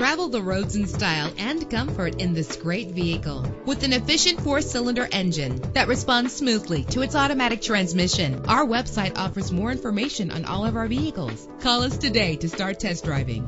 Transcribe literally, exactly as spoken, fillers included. Travel the roads in style and comfort in this great vehicle. With an efficient four-cylinder engine that responds smoothly to its automatic transmission, our website offers more information on all of our vehicles. Call us today to start test driving.